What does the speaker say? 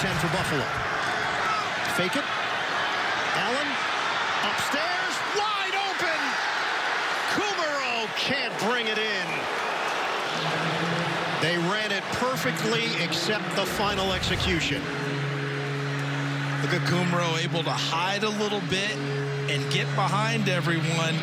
10 for Buffalo. Fake it. Allen upstairs, wide open. Kumerow can't bring it in. They ran it perfectly except the final execution. Look at Kumerow able to hide a little bit and get behind everyone.